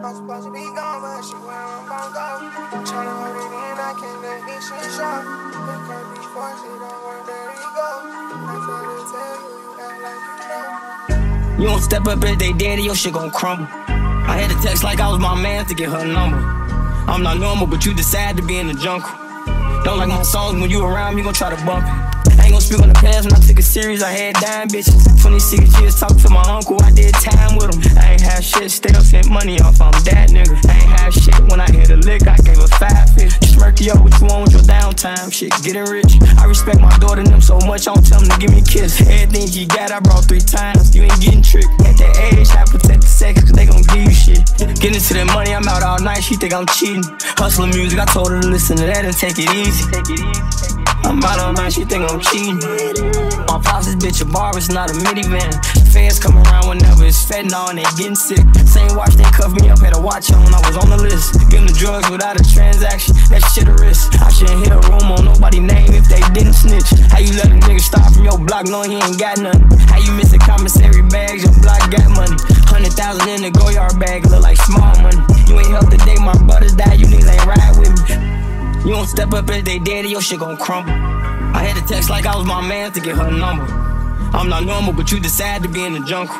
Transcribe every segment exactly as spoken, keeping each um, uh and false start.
I'm supposed to be gone, but she where I'm gon' go. Tryna hold it in, I can't let this shit show. It can't be forced, it don't work, there you go. I'm trying to tell you, you act like you know. You don't step up if they daddy, your shit gon' crumble. I had to text like I was my man to get her number. I'm not normal, but you decide to be in the jungle. Don't like my songs, when you around me, gon' try to bump it. I ain't gon' speak on the past when I took it serious, I had dying bitches. Twenty-six years talking to my uncle, I did time with him. I ain't have shit, still sent money off, I'm that nigga. I ain't have shit, when I hit a lick, I gave a five fifty. Smirky, yo, what you want with your downtime? Shit, getting rich. I respect my daughter and them so much, I don't tell them to give me a kiss. Everything you got, I brought three times, you ain't getting tricked. At that age, I protect the sex, cause they gon' give you shit. Get into that money, I'm out all night, she think I'm cheating. Hustling music, I told her to listen to that and take it easy. Take it easy. I'm out of mind, she think I'm cheating. My pops is bitch a bar, it's not a minivan. Fans come around whenever it's fentanyl and they getting sick. Same watch, they cuff me up, had a watch on, I was on the list. Give them drugs without a transaction, that shit a risk. I shouldn't hit a room on nobody's name if they didn't snitch. How you let a nigga start from your block knowing he ain't got nothing? How you miss a commissary bags, your block got money. Hundred thousand in the Goyard bag, look like small money. You ain't helped the day my brothers died, you niggas ain't ride with me. You don't step up if they daddy, your shit gon' crumble. I had to text like I was my man to get her number. I'm not normal, but you decide to be in the jungle.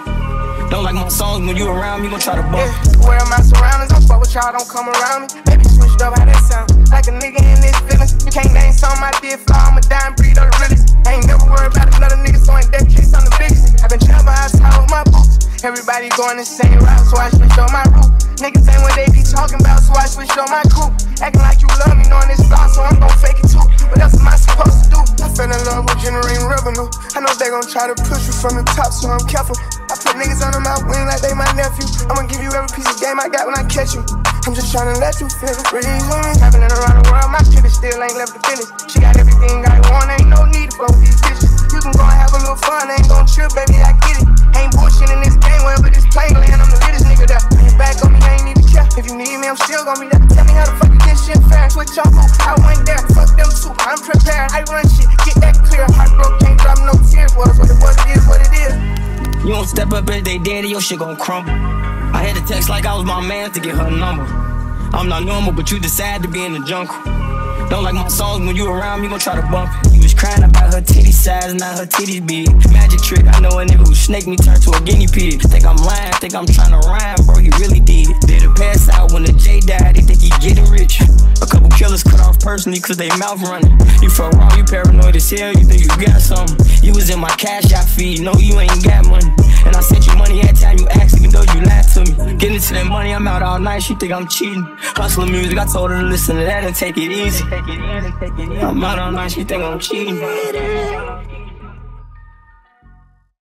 Don't like my songs, when you around me, gon' try to bump. Yeah, where my surroundings, I fuck with y'all, don't come around me. Baby, switched up how that sound, like a nigga in this feelings. You can't name something I did flaw, I'ma die and breathe on the realest. I ain't never worried about another nigga, so ain't that case, I'm the biggest. I been traveling outside with my boots. Everybody going the same route, so I switched on my route. Niggas ain't what they be talking about, so I switched on my coupe. Acting like you love me, knowing this flaw, so I'm gon' fake it too. What else am I supposed to do? I fell in love with generating revenue. I know they gon' try to push you from the top, so I'm careful. I put niggas under my wing like they my nephew. I'ma give you every piece of game I got when I catch you. I'm just tryna let you feel the breeze with me. Traveling around the world, my shit is still ain't left to finish. She got everything I want, ain't no need for these bitches. You can go and have a little fun, ain't gon' trip, baby, I get it. Ain't bullshit in this game, wherever this plane land, I'm the latest nigga there. When you back on me, I ain't even care. If you need me, I'm still gon' be there. Tell me how the fuck you get shit fair. Switch your move, I went there. Fuck them too, I'm prepared. I run shit, get that clear. Heartbroke, can't drop no tears. What it was, it is what it is. You don't step up if they daddy, your shit gon' crumble. I had to text like I was my man to get her number. I'm not normal, but you decide to be in the jungle. Don't like my songs, when you around me, gon' try to bump it. You was crying about her titty size, now her titties big. Magic trick, I know a nigga who snake me turned to a guinea pig. Think I'm lying, think I'm tryna rhyme, bro, he really did. Did a pass out when the J died, they think he getting rich. A couple killers cut off personally, cause they mouth running. You fuck wrong, you paranoid as hell, you think you got something. You was in my cash out feed, no, you ain't got money. And I sent you money at time you asked, even though you lied to me. Getting into that money, I'm out all night, she think I'm cheating. Hustling music, I told her to listen to that and take it easy. I'm out all night, she think I'm cheating.